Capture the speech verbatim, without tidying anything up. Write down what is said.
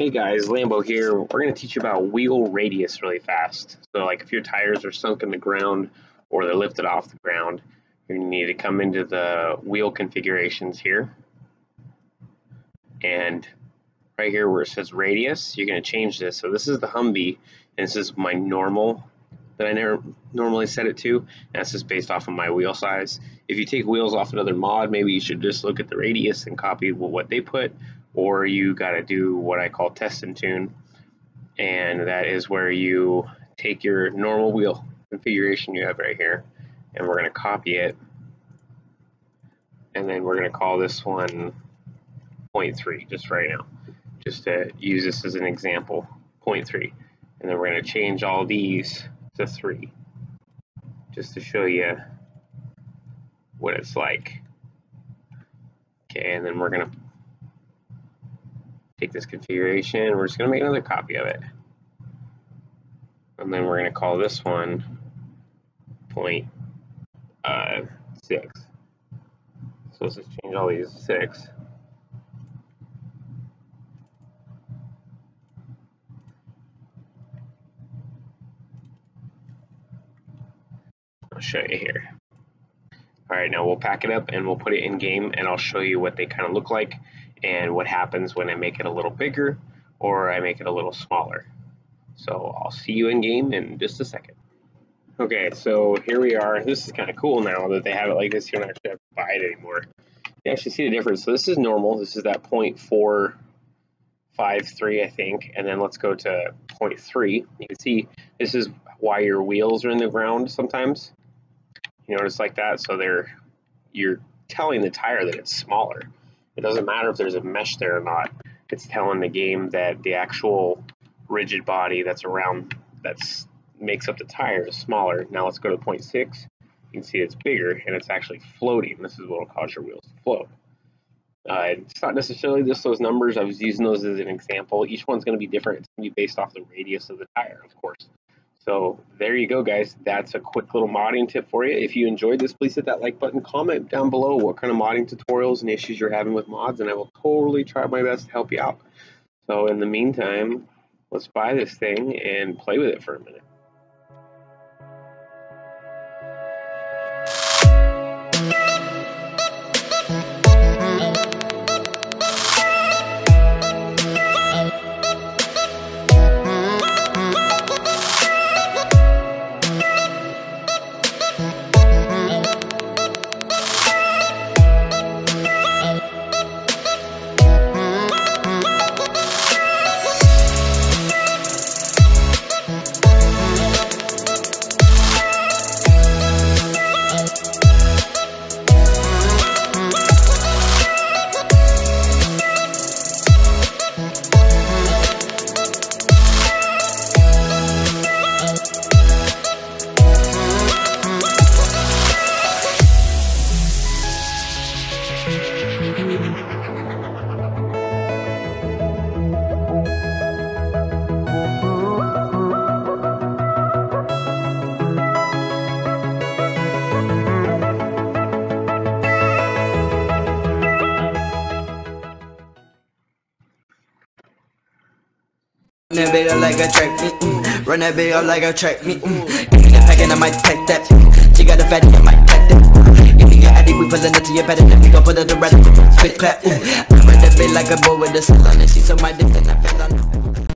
Hey guys, Lambo here. We're going to teach you about wheel radius really fast. So like if your tires are sunk in the ground or they're lifted off the ground, you need to come into the wheel configurations here. And right here where it says radius, you're going to change this. So this is the Humvee, and this is my normal that I never normally set it to. And that's just based off of my wheel size. If you take wheels off another mod, maybe you should just look at the radius and copy what they put. Or you got to do what I call test and tune, and that is where you take your normal wheel configuration you have right here, and we're going to copy it, and then we're going to call this one zero point three just right now, just to use this as an example, zero point three, and then we're going to change all these to three just to show you what it's like. Okay, and then we're going to take this configuration, we're just going to make another copy of it. And then we're going to call this one point, uh, six. So let's just change all these to six. I'll show you here. All right, now we'll pack it up and we'll put it in game, and I'll show you what they kind of look like and what happens when I make it a little bigger or I make it a little smaller. So I'll see you in game in just a second. Okay, so here we are. This is kind of cool now that they have it like this. You don't actually have to buy it anymore. You actually see the difference. So this is normal. This is that zero point four five three, I think. And then let's go to zero point three. You can see this is why your wheels are in the ground sometimes. You notice like that. So they're, you're telling the tire that it's smaller. It doesn't matter if there's a mesh there or not. It's telling the game that the actual rigid body that's around, that makes up the tire, is smaller. Now let's go to zero point six. You can see it's bigger and it's actually floating. This is what will cause your wheels to float. Uh, it's not necessarily just those numbers. I was using those as an example. Each one's going to be different. It's going to be based off the radius of the tire, of course. So there you go, guys. That's a quick little modding tip for you. If you enjoyed this, please hit that like button. Comment down below what kind of modding tutorials and issues you're having with mods, and I will totally try my best to help you out. So in the meantime, let's buy this thing and play with it for a minute. Run that bit up like a track meet. Mm. Run that bit up like a track meet. Mm. Give me the pack and I might pack that. She got a fatty, I might pack that. Give me your addy, we pullin' up to your pad, and then we gon' pull up the radical. Spit clap. Mm. I run that bit like a boy with a cell on it. She so my dick, then I fell on it.